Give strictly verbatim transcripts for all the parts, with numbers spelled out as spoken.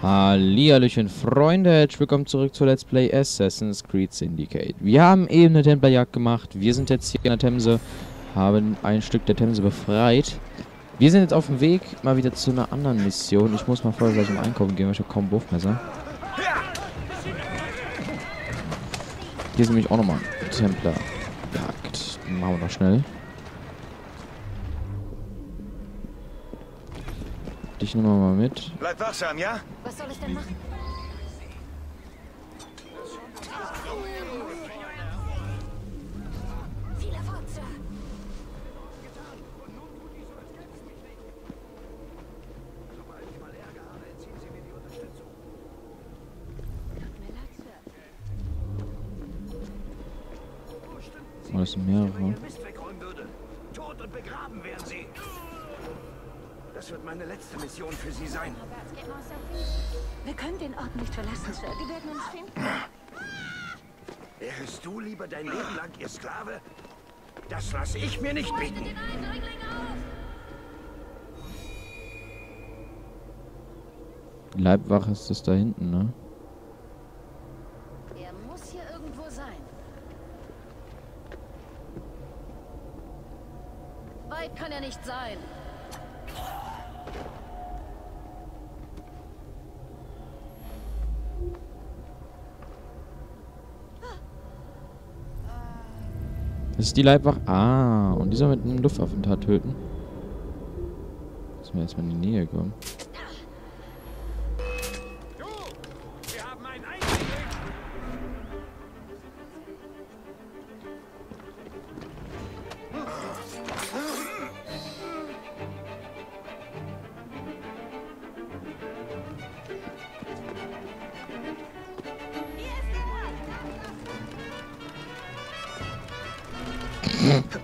Hallihallöchen Freunde, herzlich willkommen zurück zu Let's Play Assassin's Creed Syndicate. Wir haben eben eine Templerjagd gemacht, wir sind jetzt hier in der Themse, haben ein Stück der Themse befreit. Wir sind jetzt auf dem Weg mal wieder zu einer anderen Mission. Ich muss mal vorher gleich im Einkaufen gehen, weil ich habe kaum Wurfmesser. Hier ist nämlich auch nochmal eine Templerjagd. Machen wir noch schnell. Dich nehmen wir mal mit. Bleib wachsam, ja? Was soll ich denn machen? Viel Erfolg, Sir. Oh, das sind mehrere. Tot und begraben werden sie. Das wird meine letzte Mission für Sie sein. Wir können den Ort nicht verlassen, Sir. Die werden uns finden. Wärest du lieber dein Leben lang Ihr Sklave? Das lasse ich mir nicht bieten. Leibwache ist das da hinten, ne? Er muss hier irgendwo sein. Weit kann er nicht sein. Das ist die Leibwache. Ah, und dieser mit einem Luftattentat töten. Müssen wir jetzt mal in die Nähe kommen.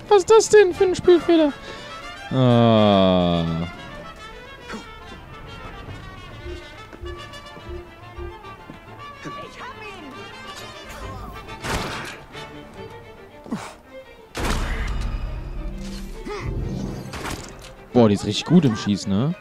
Was ist das denn für ein Spielfehler? Ah. Boah, die ist richtig gut im Schießen, ne?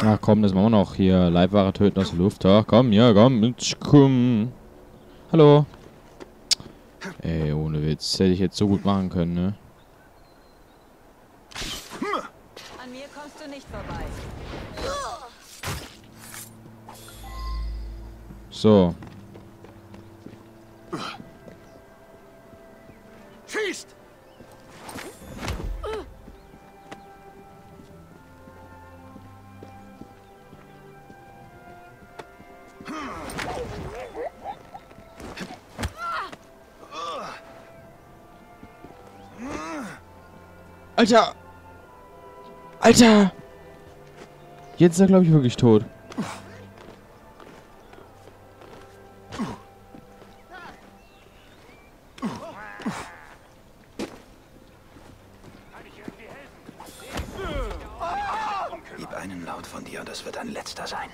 Ach komm, das machen wir noch hier. Leibware töten aus der Luft. Ach komm, ja komm, komm. Hallo. Ey, ohne Witz. Hätte ich jetzt so gut machen können, ne? An mir kommst du nicht vorbei. So. Schießt! Alter! Alter! Jetzt ist er, glaube ich, wirklich tot. Gib einen Laut von dir und das wird ein letzter sein.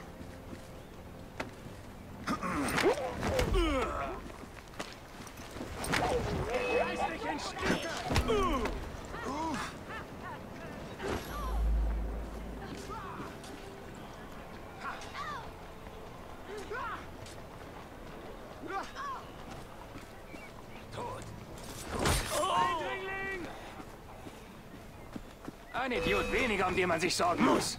Ein Idiot weniger, um den man sich sorgen muss.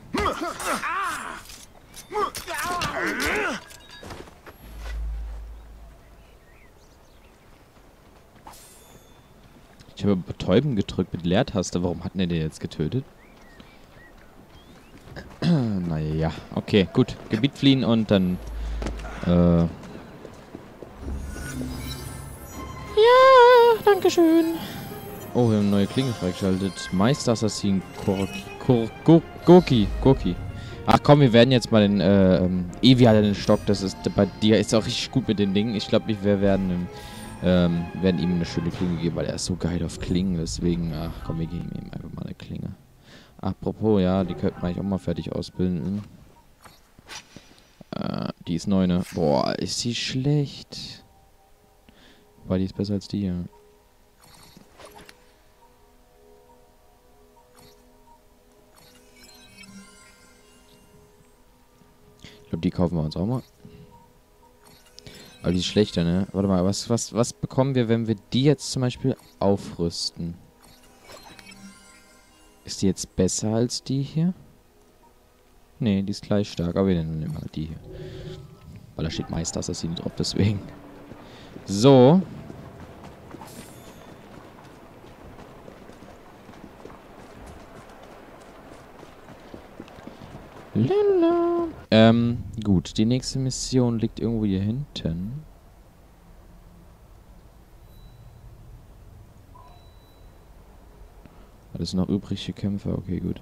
Ich habe Betäuben gedrückt mit Leertaste. Warum hat denn der jetzt getötet? Naja, okay, gut. Gebiet fliehen und dann äh, Dankeschön. Oh, wir haben neue Klinge freigeschaltet. Meister-Assassin Gurki. Gurki. Ach komm, wir werden jetzt mal den, äh, ähm, Evi hat den Stock, das ist, bei dir ist auch richtig gut mit den Dingen. Ich glaube, wir werden, ähm, werden ihm eine schöne Klinge geben, weil er ist so geil auf Klingen, deswegen, ach komm, wir geben ihm einfach mal eine Klinge. Apropos, ja, die könnten wir eigentlich auch mal fertig ausbilden. Äh, die ist neu, ne? Boah, ist die schlecht. Weil die ist besser als die hier. Ich glaube, die kaufen wir uns auch mal. Aber die ist schlechter, ne? Warte mal, was, was, was bekommen wir, wenn wir die jetzt zum Beispiel aufrüsten? Ist die jetzt besser als die hier? Ne, die ist gleich stark. Aber wir nehmen mal die hier. Weil da steht Meister-Assassin drauf, deswegen. So. Lala. Ähm, gut. Die nächste Mission liegt irgendwo hier hinten. Das sind noch übrige Kämpfer. Okay, gut.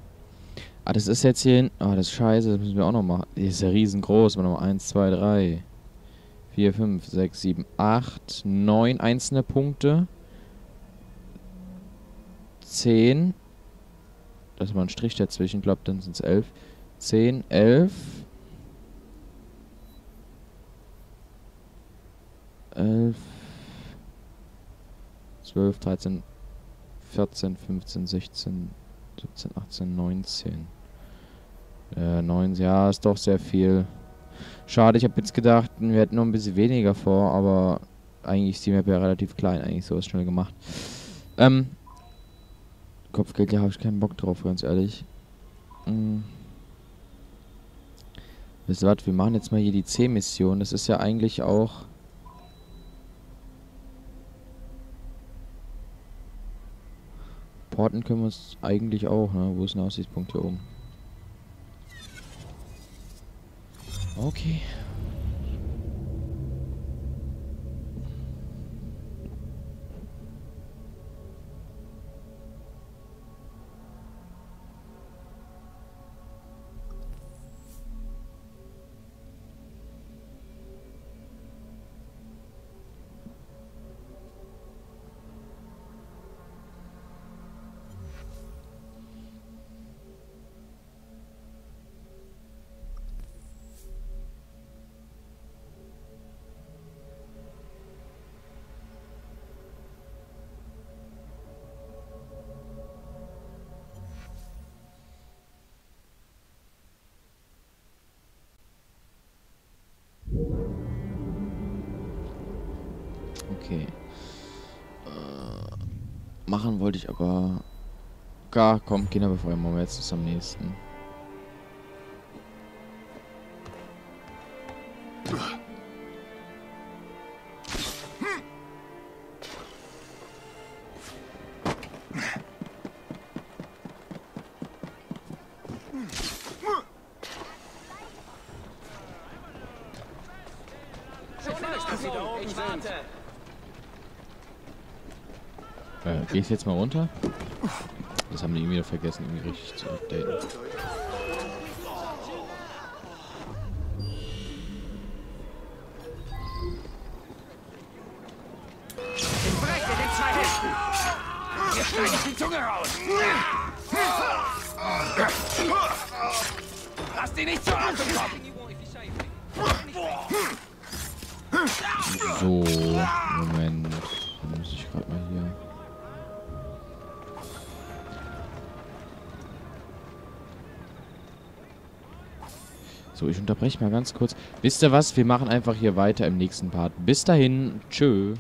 Ah, das ist jetzt hier hinten. Ah, das ist scheiße. Das müssen wir auch noch machen. Die ist ja riesengroß. Mal nochmal eins, zwei, drei, vier, fünf, sechs, sieben, acht, neun einzelne Punkte. zehn. Da ist mal ein Strich dazwischen. Ich glaube, dann sind es elf. zehn, elf. elf, zwölf, dreizehn, vierzehn, fünfzehn, sechzehn, siebzehn, achtzehn, neunzehn. Äh, neun, ja, ist doch sehr viel. Schade, ich habe jetzt gedacht, wir hätten noch ein bisschen weniger vor, aber eigentlich ist die Map ja relativ klein. Eigentlich sowas schnell gemacht. Ähm. Kopfgeld, ja, habe ich keinen Bock drauf, ganz ehrlich. Hm. Wisst ihr was, wir machen jetzt mal hier die C-Mission. Das ist ja eigentlich auch... Porten können wir es eigentlich auch, ne? Wo ist ein Aussichtspunkt hier oben? Okay. Okay. Äh, machen wollte ich aber... Gar, komm, Kinderbefreiung machen wir jetzt bis am nächsten. Gehe ich jetzt mal runter? Das haben die irgendwie wieder vergessen, irgendwie richtig zu updaten. So, Moment. Dann muss ich gerade mal hier... So, ich unterbreche mal ganz kurz. Wisst ihr was? Wir machen einfach hier weiter im nächsten Part. Bis dahin. Tschö.